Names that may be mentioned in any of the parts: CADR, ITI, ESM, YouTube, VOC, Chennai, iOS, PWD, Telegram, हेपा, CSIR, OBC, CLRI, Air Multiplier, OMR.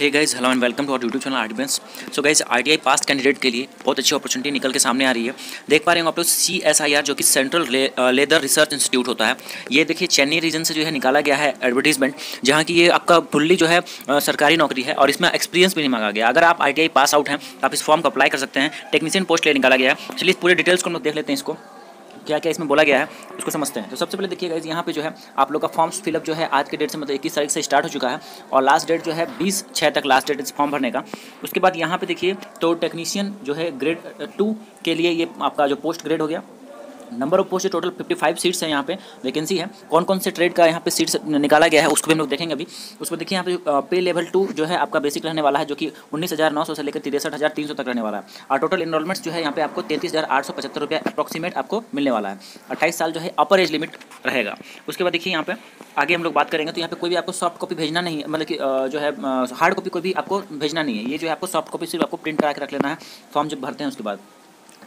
Hey guys, hello and welcome to our YouTube channel आर्टिबेंस। So guys, ITI pass candidate के लिए बहुत अच्छी अपॉर्चुनिटी निकल के सामने आ रही है। देख पा रहे हो आप लोग, सीएसआईआर जो कि सेंट्रल लेदर रिसर्च इंस्टीट्यूट होता है, ये देखिए चेन्नई रीजन से जो है निकाला गया है एडवर्टीजमेंट, जहाँ की ये आपका फुल्ली जो है सरकारी नौकरी है और इसमें एक्सपीरियंस भी नहीं मांगा गया। अगर आप आईटीआई पास आउट हैं तो आप इस फॉर्म को अप्लाई कर सकते हैं। टेक्नीशियन पोस्ट के लिए निकाला गया है। चलिए पूरे डिटेल्स को हम लोग देख लेते हैं, इसको क्या क्या इसमें बोला गया है उसको समझते हैं। तो सबसे पहले देखिएगा, यहाँ पे जो है आप लोग का फॉर्म फिलअप जो है आज के डेट से मतलब 21 तारीख से स्टार्ट हो चुका है और लास्ट डेट जो है 20/6 तक लास्ट डेट इस फॉर्म भरने का। उसके बाद यहाँ पे देखिए तो टेक्नीशियन जो है ग्रेड 2 के लिए ये आपका जो पोस्ट ग्रेड हो गया। Number of post total 55 seats हैं, यहाँ पे वैकेंसी है। कौन कौन से ट्रेड का यहाँ पे सीट्स निकाला गया है उसको भी हम लोग देखेंगे। अभी उसको देखिए, यहाँ पे पे लेवल 2 जो है आपका बेसिक रहने वाला है, जो कि 19,900 से लेकर 63,300 तक रहने वाला है। और टोटल इनरोलमेंट्स जो है यहाँ पे आपको 33,875 रुपया अप्रॉक्सीमेट आपको मिलने वाला है। 28 साल जो है अपर एज लिमिट रहेगा। उसके बाद देखिए, यहाँ पे आगे हम लोग बात करेंगे तो यहाँ पे कोई भी आपको सॉफ्ट कॉपी भेजना नहीं है, मतलब कि जो है हार्ड कॉपी कोई भी आपको भेजना नहीं है। ये जो है आपको सॉफ्ट कॉपी सिर्फ आपको प्रिंट करा के रख लेना है फॉर्म जब भरते हैं। उसके बाद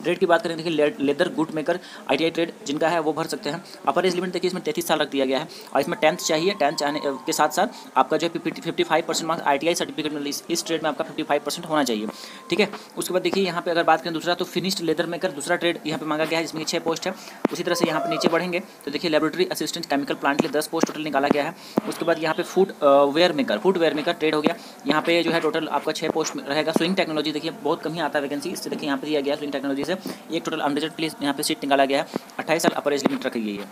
ट्रेड की बात करें, देखिए leather good maker ITI trade जिनका है वो भर सकते हैं। अपर एज लिमिट देखिए इसमें 33 साल रख दिया गया है और इसमें 10th चाहिए। 10th के साथ साथ आपका जो है 55% मार्क्स आईटीआई सर्टिफिकेट में इस ट्रेड में आपका 55% होना चाहिए, ठीक है। उसके बाद देखिए, यहाँ पे अगर बात करें दूसरा तो फिनिश्ड लेदर मेकर दूसरा ट्रेड यहाँ पे मांगा गया है, जिसमें 6 पोस्ट है। उसी तरह से यहाँ पे नीचे बढ़ेंगे तो देखिए लेबोरेटरी असिस्टेंट केमिकल प्लांट के लिए 10 पोस्ट टोटल निकाला गया है। उसके बाद यहाँ पे फूड वेयर मेकर ट्रेड हो गया, यहाँ पे जो है टोटल आपका 6 पोस्ट रहेगा। स्विंग टेक्नोलॉजी देखिए बहुत कम ही आता है वैकेंसी, इससे देखिए यहाँ पे दिया गया स्विंग टेक्नोलॉजी एक टोटल 100 प्लेस यहाँ पे सीट निकाला गया है। 28 साल अपर एज लिमिट रखी गई है।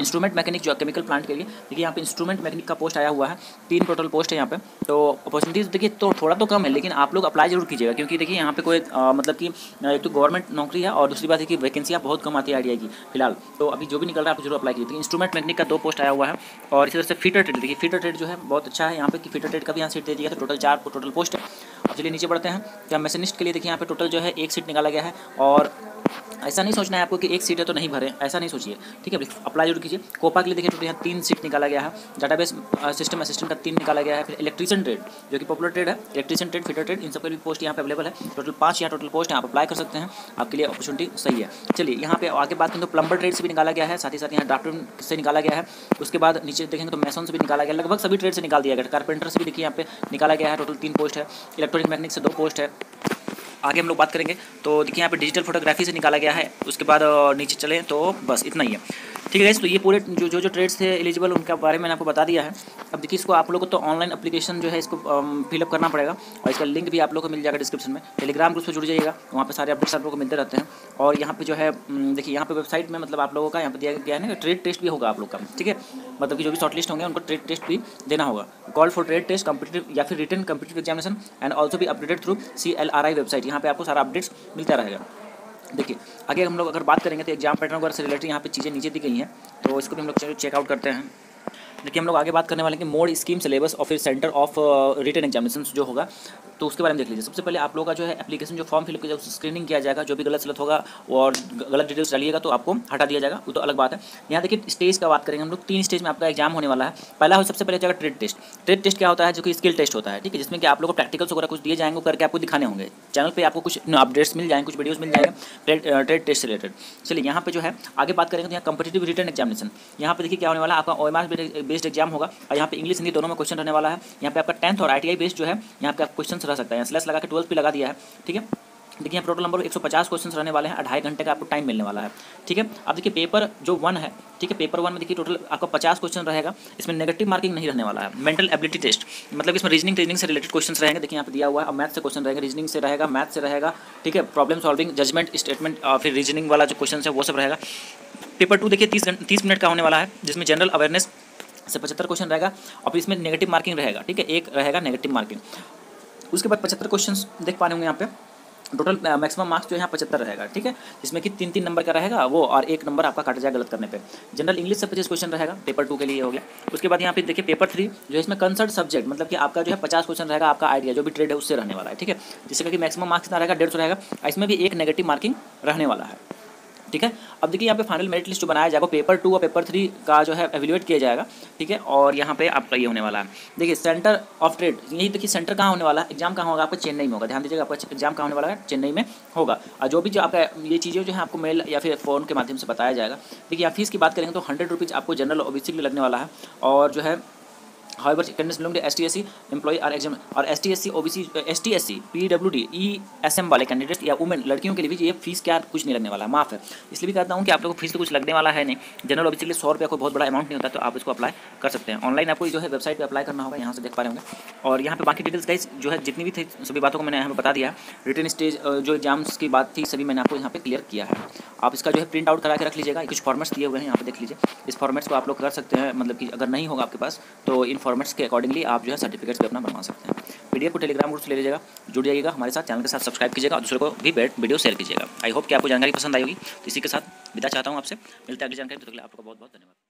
इंस्ट्रूमेंट मैकेनिक जो केमिकल प्लांट के लिए देखिए यहाँ पे इंस्ट्रूमेंट मैकेनिक का पोस्ट आया हुआ है। 3 टोटल पोस्ट है यहाँ पे। तो अपॉर्चुनिटीज़ देखिए तो थोड़ा तो कम है, लेकिन आप लोग अप्लाई जरूर कीजिएगा, क्योंकि देखिए यहाँ पे कोई मतलब कि एक तो गवर्नमेंट नौकरी है और दूसरी बात है कि वैकेंसियाँ बहुत कम आती है आईटीआई की फिलहाल। तो अभी जो भी निकल रहा है आप जरूर अप्लाई कीजिए। इंस्ट्रूमेंट मैकेनिक का 2 पोस्ट आया हुआ है और इसी तरह से फीटर ट्रेड देखिए, फीटर ट्रेड जो है बहुत अच्छा है यहाँ पे कि फीटर ट्रेड का भी यहाँ सीट दे दिया है। टोटल 4 टोटल पोस्ट है। अब चलिए नीचे बढ़ते हैं। क्या मैशनिस्ट के लिए देखिए यहाँ पे टोटल जो है 1 सीट निकाला गया है। और ऐसा नहीं सोचना है आपको कि 1 सीट है तो नहीं भरे, ऐसा नहीं सोचिए, ठीक है। अप्लाई जरूर कीजिए। कोपा के लिए देखिए टोटल यहाँ 3 सीट निकाला गया है। डाटाबेस सिस्टम असिस्टेंट का 3 निकाला गया है। फिर इलेक्ट्रीशियन ट्रेड जो कि पॉपुलर ट्रेड है, इलेक्ट्रीशियन ट्रेड, फीटर ट्रेड, इन सब के भी पोस्ट यहाँ पे अवेलेबल है। टोटल 5 यहाँ टोटल पोस्ट है, आप अप्लाई कर सकते हैं, आपके लिए अपॉर्चुनिटी सही है। चलिए यहाँ पे आगे बात करें तो प्लम्बर ट्रेड से भी निकाला गया है, साथ ही साथ यहाँ ड्राफ्टमैन से निकाला गया है। उसके बाद नीचे देखेंगे तो मैसन से भी निकाला गया, लगभग सभी ट्रेड से निकाल दिया गया। कारपेंटर से भी देखिए यहाँ पे निकाला गया है, टोटल 3 पोस्ट है। इलेक्ट्रॉनिक मैकेनिक से 2 पोस्ट है। आगे हम लोग बात करेंगे तो देखिए यहाँ पे डिजिटल फोटोग्राफी से निकाला गया है। उसके बाद नीचे चलें तो बस इतना ही है, ठीक है गाइस। तो ये पूरे जो ट्रेड्स थे एलिजिबल उनके बारे में मैंने आपको बता दिया है। अब देखिए इसको आप लोगों को तो ऑनलाइन एप्लीकेशन जो है इसको फिलअप करना पड़ेगा और इसका लिंक भी आप लोगों को मिल जाएगा डिस्क्रिप्शन में। टेलीग्राम ग्रुप से जुड़ जाइएगा, वहाँ पे सारे अपडेट्स आप लोगों को मिलते रहते हैं। और यहाँ पे जो है देखिए यहाँ पे वेबसाइट में मतलब आप लोगों का यहाँ पे दिया गया है ना ट्रेड टेस्ट भी होगा आप लोग का, ठीक है। मतलब कि जो भी शॉर्टलिस्ट होंगे उनको ट्रेड टेस्ट भी देना होगा। Call for trade test competitive या फिर written competitive examination and also भी अपडेटेड थ्रू CLRI वेबसाइट, यहाँ पे आपको सारा अपडेट्स मिलता रहेगा। देखिए आगे हम लोग अगर बात करेंगे तो एग्जाम पैटर्न वगैरह से रिलेटेड यहाँ पे चीज़ें नीचे दी गई हैं, तो इसको भी हम लोग चेकआउट करते हैं। देखिए हम लोग आगे बात करने वाले हैं कि मोड स्कीम सिलेबस और फिर सेंटर ऑफ रिटन एग्जामिनेशन जो होगा, तो उसके बारे में देख लीजिए। सबसे पहले आप लोगों का जो है एप्लीकेशन जो फॉर्म फिलअप किया जाएगा स्क्रीनिंग किया जाएगा, जो भी गलत सलत होगा और गलत डिटेल्स डालिएगा तो आपको हटा दिया जाएगा, वो तो अलग बात है। यहाँ देखिए स्टेज का बात करेंगे हम लोग, 3 स्टेज में आपका एग्जाम होने वाला है। पहला सबसे पहले जाएगा ट्रेड टेस्ट। ट्रेड टेस्ट क्या होता है, जो कि स्किल टेस्ट होता है, ठीक है, जिसमें कि आप लोग को प्रैक्टिकल्स वगैरह कुछ दिए जाएंगे करके आपको दिखाने होंगे। चैनल पर आपको कुछ अपडेट्स मिल जाएंगे, कुछ वीडियोज़ मिल जाएंगे ट्रेड टेस्ट से रिलेटेड। चलिए यहाँ पे जो है आगे बात करेंगे तो यहाँ कॉम्पिटिटिव रिटन एग्जामिनेशन, यहाँ पे देखिए क्या होने वाला है आपका OMR बेस्ड एग्जाम होगा और यहाँ पे इंग्लिश हिंदी दोनों में क्वेश्चन रहने वाला है। यहाँ पे आपका 10th और ITI बेस्ड जो है यहाँ पे आप क्वेश्चन रह सकता है, स्लैश लगा के 12 पे लगा दिया है, ठीक है। देखिए यहाँ टोटल नंबर 150 क्वेश्चन रहने वाले हैं और 2.5 घंटे का आपको टाइम मिलने वाला है, ठीक है। अब देखिए पेपर जो 1 है, ठीक है, पेपर 1 में देखिए टोटल आपका 50 क्वेश्चन रहेगा। इसमें नेगेटिव मार्किंग नहीं रहने वाला है। मेंटल एबिलिटी टेस्ट मतलब इसमें रीजनिंग से रिलेटेड क्वेश्चन रहेंगे, देखिए यहाँ पे दिया हुआ है। और मैथ से क्वेश्चन रहेंगे, रीजनिंग से रहेगा, मैथ से रहेगा, ठीक है। प्रॉब्लम सॉल्विंग, जजमेंट, स्टेटमेंट और फिर रीजनिंग वाला जो क्वेश्चन है वो सब रहेगा। पेपर 2 देखिए 30 मिनट का होने वाला है, जिसमें जनरल अवेयरनेस से 75 क्वेश्चन रहेगा और इसमें नेगेटिव मार्किंग रहेगा, ठीक है, 1 रहेगा नेगेटिव मार्किंग। उसके बाद 75 क्वेश्चंस देख पा रहे होंगे यहाँ पे, टोटल मैक्सिमम मार्क्स जो है यहाँ 75 रहेगा, ठीक है, जिसमें कि 3-3 नंबर का रहेगा वो और 1 नंबर आपका काटा जाएगा गलत करने पे। जनरल इंग्लिश से 25 क्वेश्चन रहेगा, पेपर 2 के लिए हो गया। उसके बाद यहाँ पे देखिए पेपर 3 जो है इसमें कंसर्ट सब्जेक्ट मतलब कि आपका जो है 50 क्वेश्चन रहेगा, आपका आइडिया जो भी ट्रेड है उससे रहने वाला है, ठीक है, जिससे कि मैक्सिमम मार्क्स ना रहेगा 150 रहेगा। इसमें भी 1 नेगेटिव मार्किंग रहने वाला है, ठीक है। अब देखिए यहाँ पे फाइनल मेरिट लिस्ट जो बनाया जाएगा पेपर 2 और पेपर 3 का जो है एवेल्युएट किया जाएगा, ठीक है। और यहाँ पे आपका ये होने वाला है। देखिए सेंटर ऑफ ट्रेड, यही देखिए सेंटर कहाँ होने वाला है, एग्जाम कहाँ होगा आपका, चेन्नई में होगा। ध्यान दीजिएगा आपका एग्जाम कहाँ होने वाला है, चेन्नई में होगा। और जो भी जो आपका ये चीज़ें जो है आपको मेल या फिर फ़ोन के माध्यम से बताया जाएगा। देखिए यहाँ फीस की बात करेंगे तो 100 रुपीज़ आपको जनरल ओबीसी के लिए लगने वाला है और जो है However, attendance belong to STSC employee are exempt और STSC OBC STSC PWD ESM वाले कैंडिडेट्स या वुमेन लड़कियों के लिए भी ये फीस क्या कुछ नहीं लगने वाला, माफ है। इसलिए भी कहता हूँ कि आप लोगों को फीस तो कुछ लगने वाला है नहीं। जनरल OBC के लिए 100 रुपये कोई बहुत बड़ा अमाउंट नहीं होता, तो आप इसको अप्लाई कर सकते हैं। ऑनलाइन आपको जो है वेबसाइट पर अप्लाई करना होगा, यहाँ से देख पा रहे होंगे। और यहाँ पर बाकी डिटेल्स गाइस जो है जितनी भी थी सभी बातों को मैंने यहाँ पर बता दिया। रिटर्न स्टेज जो एग्जाम्स की बात थी सभी मैंने आपको यहाँ पर क्लियर किया है। आप इसका जो है प्रिंट आउट करा के रख लीजिएगा, कुछ फॉर्मेट्स दिए हुए हैं यहाँ पर देख लीजिए। इस फॉर्मेट्स को आप लोग कर सकते हैं, मतलब कि अगर नहीं होगा आपके पास तो इन फॉर्मेट्स के अकॉर्डिंगली आप जो है सर्टिफिकेट्स भी अपना बनवा सकते हैं। वीडियो को टेलीग्राम ग्रुप से ले लीजिएगा, जुड़ जाइएगा हमारे साथ, चैनल के साथ सब्सक्राइब कीजिएगा और दूसरों को भी वीडियो शेयर कीजिएगा। आई होप कि आपको जानकारी पसंद आई होगी, तो इसी के साथ विदा चाहता हूँ आपसे। मिलते हैं अगली जानकारी, तो आप लोग बहुत बहुत धन्यवाद।